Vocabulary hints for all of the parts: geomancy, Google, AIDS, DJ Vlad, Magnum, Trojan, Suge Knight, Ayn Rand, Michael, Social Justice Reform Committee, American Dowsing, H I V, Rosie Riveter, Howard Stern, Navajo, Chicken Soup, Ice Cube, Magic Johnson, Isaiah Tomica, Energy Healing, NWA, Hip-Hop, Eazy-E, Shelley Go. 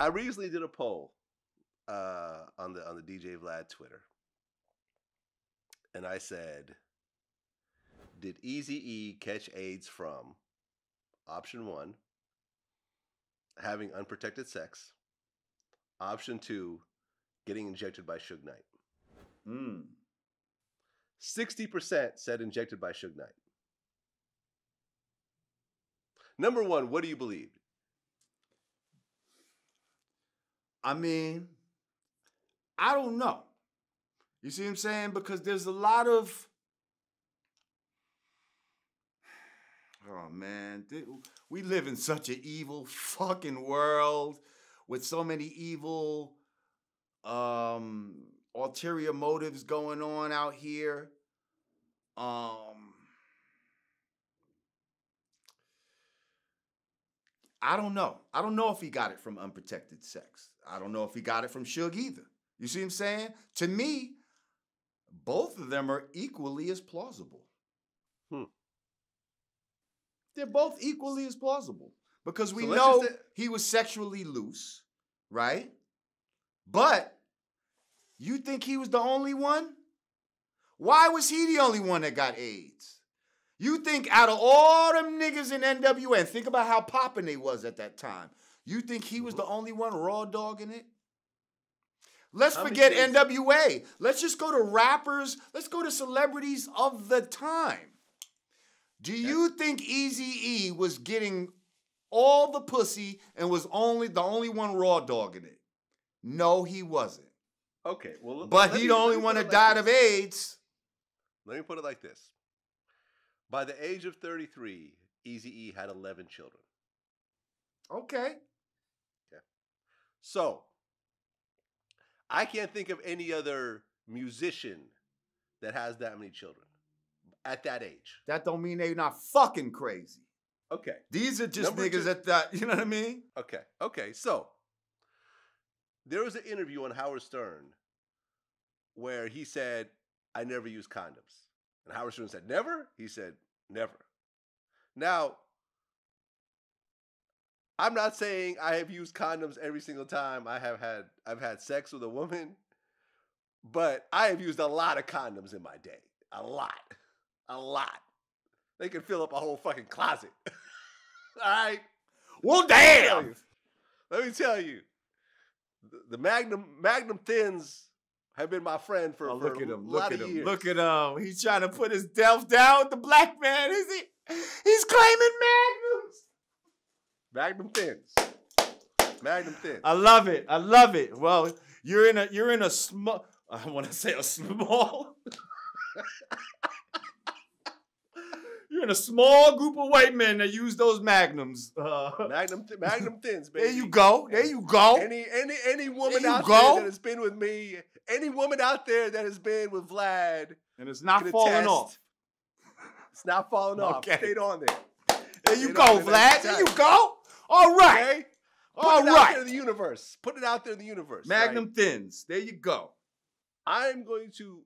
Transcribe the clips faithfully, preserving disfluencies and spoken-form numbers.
I recently did a poll uh, on the on the D J Vlad Twitter, and I said, "Did Eazy-E catch AIDS from option one, having unprotected sex? Option two, getting injected by Suge Knight?" Mm. sixty percent said injected by Suge Knight. Number one, what do you believe? I mean, I don't know. You see what I'm saying? Because there's a lot of... Oh, man. We live in such an evil fucking world with so many evil um, ulterior motives going on out here. Um, I don't know. I don't know if he got it from unprotected sex. I don't know if he got it from Suge either. You see what I'm saying? To me, both of them are equally as plausible. Hmm. They're both equally as plausible. Because we so know just... he was sexually loose, right? But you think he was the only one? Why was he the only one that got AIDS? You think out of all them niggas in N W A, and think about how popping they was at that time, you think he was the only one raw dogging it? Let's How forget N W A. Let's just go to rappers. Let's go to celebrities of the time. Do you That's... think Eazy-E was getting all the pussy and was only the only one raw dogging it? No, he wasn't. Okay, well, but he the only one that died of AIDS. Let me put it like this: by the age of thirty-three, Eazy-E had eleven children. Okay. Yeah. So, I can't think of any other musician that has that many children at that age. That don't mean they're not fucking crazy. Okay. These are just Number niggas two. at that, you know what I mean? Okay. Okay. So, there was an interview on Howard Stern where he said, "I never use condoms." And Howard Stern said, "Never?" He said, "Never." Now, I'm not saying I have used condoms every single time I have had I've had sex with a woman, but I have used a lot of condoms in my day. A lot. A lot. They can fill up a whole fucking closet. All right? Well, damn! Let me tell you. The Magnum Magnum Thins have been my friend for, oh, for look at him, a lot look at of him, years. Look at him. He's trying to put his delf down with the black man. Is he? He's claiming Magnums. Magnum Thins. Magnum Thins. I love it. I love it. Well, you're in a you're in a small I want to say a small You're in a small group of white men that use those Magnums. Uh, Magnum th Magnum Thins, baby. There you go. There you go. Any any any woman there out go. there that has been with me, any woman out there that has been with Vlad and it's not falling attest, off. It's not falling okay. off. Stayed on there. There you Stayed go, Vlad. There you go. All right. Okay. Put All it right. out there in the universe. Put it out there in the universe. Magnum right? Thins. There you go. I'm going to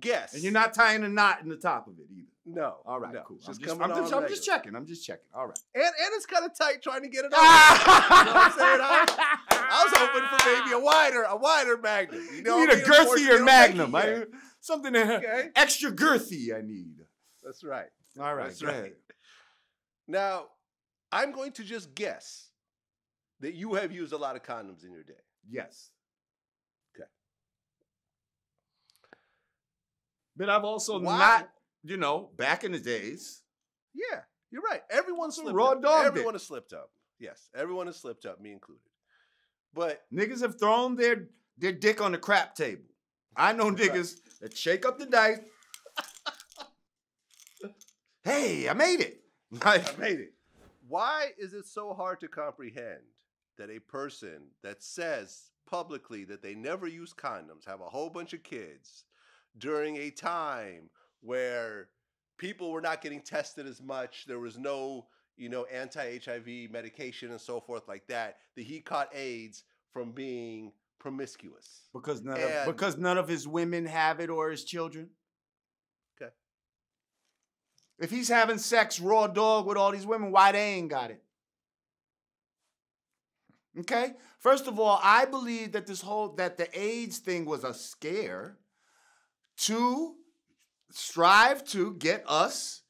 guess. And you're not tying a knot in the top of it either. No. All right, no. cool. Just I'm, just, I'm, just, I'm just checking. I'm just checking. All right. And and it's kind of tight trying to get it on. You know what I'm saying? I, I was hoping for maybe a wider, a wider Magnum. You know, you need a girthier Magnum. Like I, something that, okay. extra girthy I need. That's right. All right. That's right. Now, I'm going to just guess that you have used a lot of condoms in your day. Yes. Okay. But I've also Why? not, you know, back in the days. Yeah, you're right. Everyone's slipped raw up. Dog everyone bit. has slipped up. Yes, everyone has slipped up, me included. But niggas have thrown their, their dick on the crap table. I know niggas right. that shake up the dice. Hey, I made it. Like, I made it. Why is it so hard to comprehend that a person that says publicly that they never use condoms, have a whole bunch of kids, during a time where people were not getting tested as much, there was no, you know, anti-H I V medication and so forth like that, that he caught AIDS from being promiscuous? Because none, of, because none of his women have it or his children? If he's having sex raw dog with all these women, why they ain't got it? Okay? First of all, I believe that this whole, that the AIDS thing was a scare to strive to get us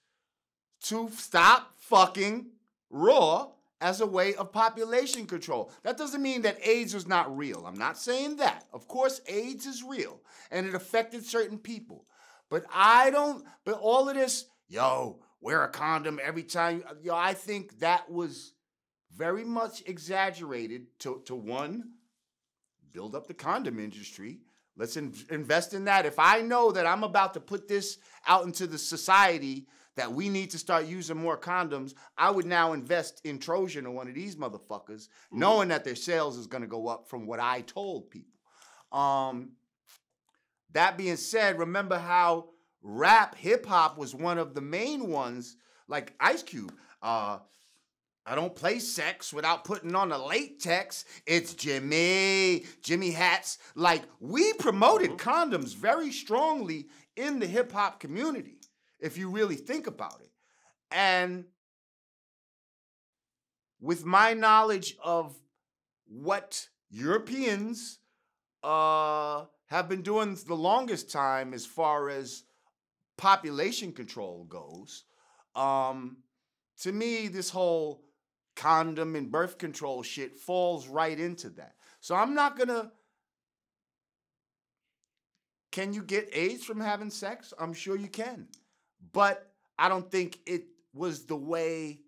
to stop fucking raw as a way of population control. That doesn't mean that AIDS is not real. I'm not saying that. Of course, AIDS is real, and it affected certain people. But I don't, but all of this, yo, wear a condom every time, yo, I think that was very much exaggerated to, to one, build up the condom industry. Let's in, invest in that. If I know that I'm about to put this out into the society that we need to start using more condoms, I would now invest in Trojan or one of these motherfuckers, mm-hmm. knowing that their sales is going to go up from what I told people. Um, that being said, remember how rap hip-hop was one of the main ones, like Ice Cube. Uh, I don't play sex without putting on the latex. It's Jimmy, Jimmy hats. Like, we promoted condoms very strongly in the hip-hop community, if you really think about it. And with my knowledge of what Europeans uh, have been doing the longest time as far as population control goes, um, to me, this whole condom and birth control shit falls right into that. So I'm not gonna... Can you get AIDS from having sex? I'm sure you can. But I don't think it was the way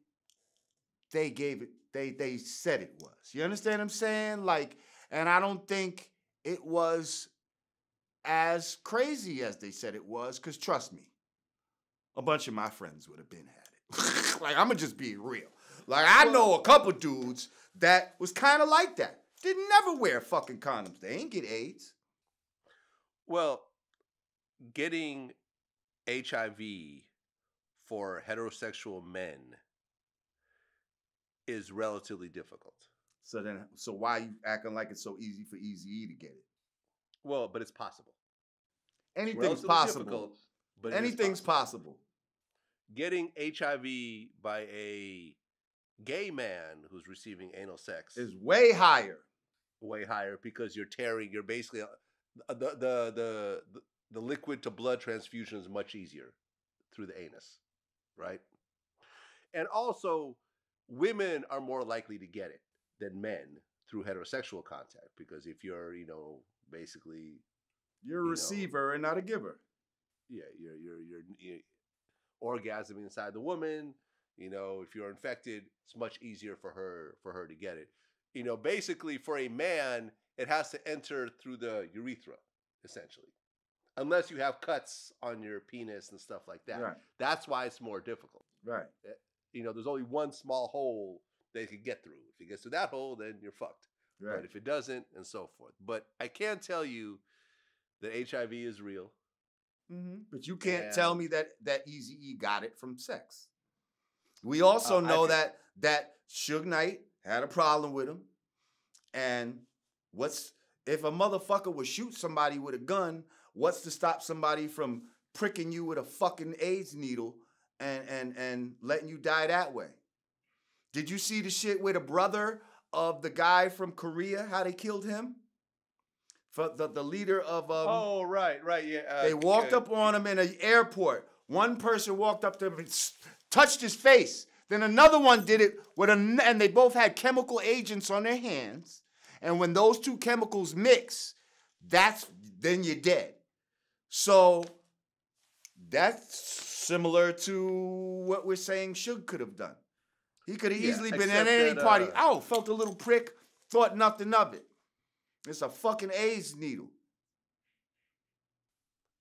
they gave it, they, they said it was. You understand what I'm saying? Like, and I don't think it was as crazy as they said it was, because trust me, a bunch of my friends would have been had it. Like, I'm gonna just be real. Like, I know a couple dudes that was kind of like that. They never wear fucking condoms. They ain't get AIDS. Well, getting H I V for heterosexual men is relatively difficult. So then, so why are you acting like it's so easy for Eazy-E to get it? Well, but it's possible. Anything's it's possible. Difficult, but anything's possible. possible. Getting H I V by a gay man who's receiving anal sex is way higher. Way higher because you're tearing, you're basically the the the. the, the The liquid to blood transfusion is much easier through the anus, right? And also, women are more likely to get it than men through heterosexual contact because if you're, you know, basically you're a you receiver know, and not a giver. Yeah, you're, you're you're you're orgasming inside the woman. You know, if you're infected, it's much easier for her for her to get it. You know, basically for a man, it has to enter through the urethra, essentially. Unless you have cuts on your penis and stuff like that. Right. That's why it's more difficult. Right. You know, there's only one small hole they could get through. If it gets through that hole, then you're fucked. Right. But if it doesn't, and so forth. But I can tell you that H I V is real. Mm-hmm. But you can't and tell me that that Eazy-E got it from sex. We also uh, know that that Suge Knight had a problem with him. And what's if a motherfucker would shoot somebody with a gun? What's to stop somebody from pricking you with a fucking AIDS needle and, and, and letting you die that way? Did you see the shit with the brother of the guy from Korea, how they killed him? For the, the leader of... Um, oh, right, right, yeah. Uh, they walked yeah. up on him in an airport. One person walked up to him and touched his face. Then another one did it, with a, and they both had chemical agents on their hands. And when those two chemicals mix, that's then you're dead. So that's similar to what we're saying Suge could have done. He could have yeah, easily been at any that, party. Uh, oh, felt a little prick, thought nothing of it. It's a fucking AIDS needle.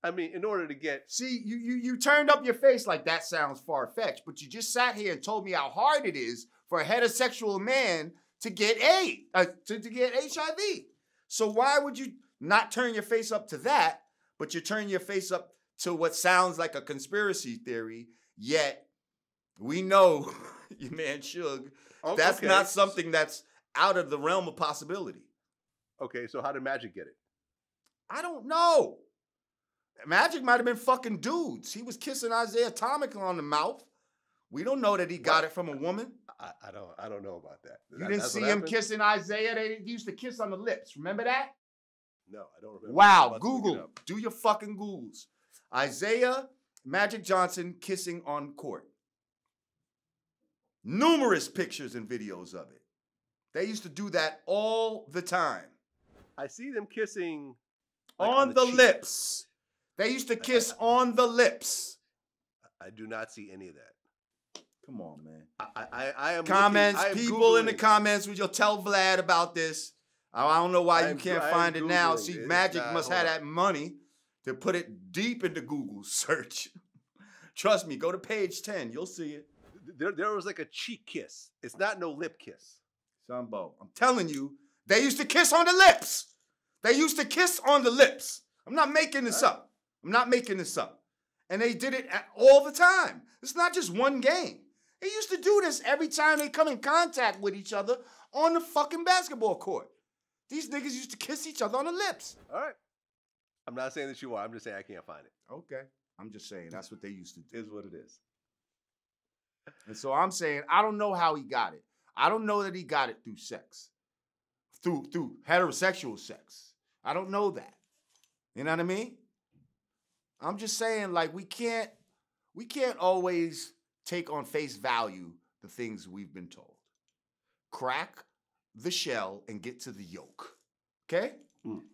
I mean, in order to get... See, you, you, you turned up your face like that sounds far-fetched, but you just sat here and told me how hard it is for a heterosexual man to get AIDS, uh, to, to get H I V. So why would you... Not turn your face up to that, but you turn your face up to what sounds like a conspiracy theory, yet we know, your man Suge, oh, that's okay. not something that's out of the realm of possibility. Okay, so how did Magic get it? I don't know. Magic might have been fucking dudes. He was kissing Isaiah Tomica on the mouth We don't know that he got what? it from a woman. I, I don't. I don't know about that. You that, didn't see him happened? kissing Isaiah. They used to kiss on the lips. Remember that? No, I don't remember. Wow. Google. Do your fucking Googles. Isaiah, Magic Johnson kissing on court. Numerous pictures and videos of it. They used to do that all the time. I see them kissing like on, on the, the lips. They used to kiss I, I, on the lips. I do not see any of that. Come on, man. I, I, I am comments. Looking, I am people Googling. in the comments, you'll tell Vlad about this. I don't know why I'm, you can't I'm find Googling. it now. See, it Magic not, must have on. that money to put it deep into Google search. Trust me, go to page ten. You'll see it. There, there was like a cheek kiss. It's not no lip kiss. Sambo, I'm telling you, they used to kiss on the lips. They used to kiss on the lips. I'm not making this right. up. I'm not making this up. And they did it all the time. It's not just one game. They used to do this every time they come in contact with each other on the fucking basketball court. These niggas used to kiss each other on the lips. All right. I'm not saying that you are. I'm just saying I can't find it. Okay. I'm just saying that's what they used to do. Is what it is. And so I'm saying I don't know how he got it. I don't know that he got it through sex, through through heterosexual sex. I don't know that. You know what I mean? I'm just saying, like, we can't we can't always take on face value the things we've been told. Crack the shell and get to the yolk. Okay? Mm.